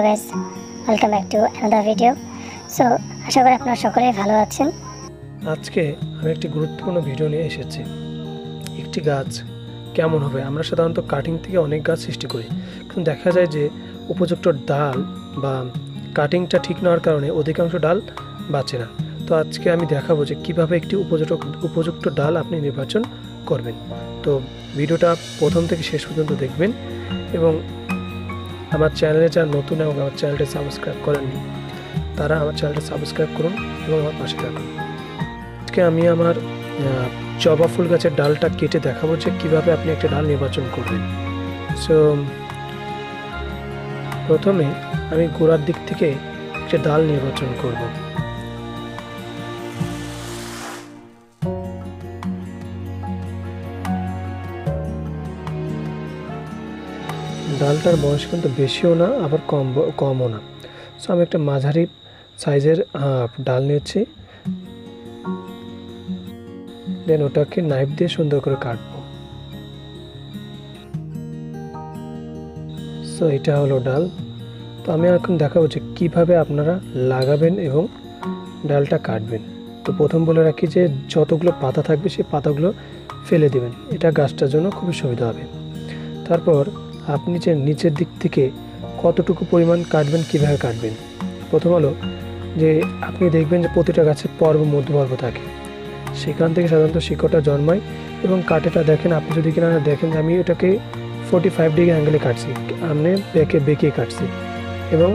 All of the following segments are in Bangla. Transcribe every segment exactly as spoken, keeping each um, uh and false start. Hello guys, welcome back to another video. So आशा करी अपना सकले भलो आছেন। आज के हमें एक गुरुत्वपूर्ण भिडियो নিয়ে এসেছি। एक गाच কেমন হবে আমরা সাধারণত কাটিং থেকে অনেক গাছ সৃষ্টি করি, কিন্তু দেখা যায় যে উপযুক্ত ডাল বা কাটিংটা ঠিক না হওয়ার কারণে অধিকাংশ ডাল বাঁচে না। তো আজকে আমি দেখাবো যে কিভাবে একটি উপযুক্ত উপযুক্ত ডাল আপনি নির্বাচন করবেন। তো ভিডিওটা প্রথম থেকে শেষ পর্যন্ত দেখবেন এবং আমার চ্যানেলে যারা নতুন এবং আমার চ্যানেলটি সাবস্ক্রাইব করেননি তারা আমার চ্যানেলটি সাবস্ক্রাইব করুন এবং আমার পাশে থাকুন। আজকে আমি আমার জবা ফুল গাছের ডালটা কেটে দেখাবো যে কীভাবে আপনি একটা ডাল নির্বাচন করবেন। সো প্রথমে আমি গোড়ার দিক থেকে একটা ডাল নির্বাচন করব। ডালটার বয়স কিন্তু বেশিও না আবার কম কমও না। সো আমি একটা মাঝারি সাইজের ডাল নিয়েছি, দেন ওটাকে নাইফ দিয়ে সুন্দর করে কাটবো। সো এটা হলো ডাল। তো আমি এখন দেখাবো যে কীভাবে আপনারা লাগাবেন এবং ডালটা কাটবেন। তো প্রথম বলে রাখি যে যতগুলো পাতা থাকবে সেই পাতাগুলো ফেলে দেবেন, এটা গাছটার জন্য খুবই সুবিধা হবে। তারপর আপনি যে নিচের দিক থেকে কতটুকু পরিমাণ কাটবেন, কীভাবে কাটবেন। প্রথম হলো যে আপনি দেখবেন যে প্রতিটা গাছের পর্ব মধ্যপর্ব থাকে, সেখান থেকে সাধারণত শিকড়টা জন্মায় এবং কাটেটা দেখেন। আপনি যদি কিনা দেখেন যে আমি এটাকে ফোর্টি ফাইভ ডিগ্রি অ্যাঙ্গেলে কাটছি, আমি বেঁকে বেঁকিয়ে কাটছি এবং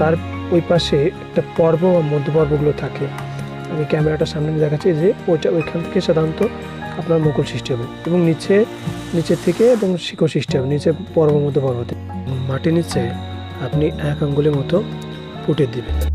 তার ওই পাশে একটা পর্ব বা মধ্যপর্বগুলো থাকে, আমি ক্যামেরাটা সামনে দেখাচ্ছি যে ওইটা ওইখান থেকে সাধারণত আপনার মুকুল সৃষ্টি হবে এবং নিচে নিচের থেকে এবং শিকড় সৃষ্টি হবে নিচে পর্বর মধ্যে পর্বতে। মাটির নিচে আপনি এক আঙ্গুলের মতো পুঁতে দিবেন।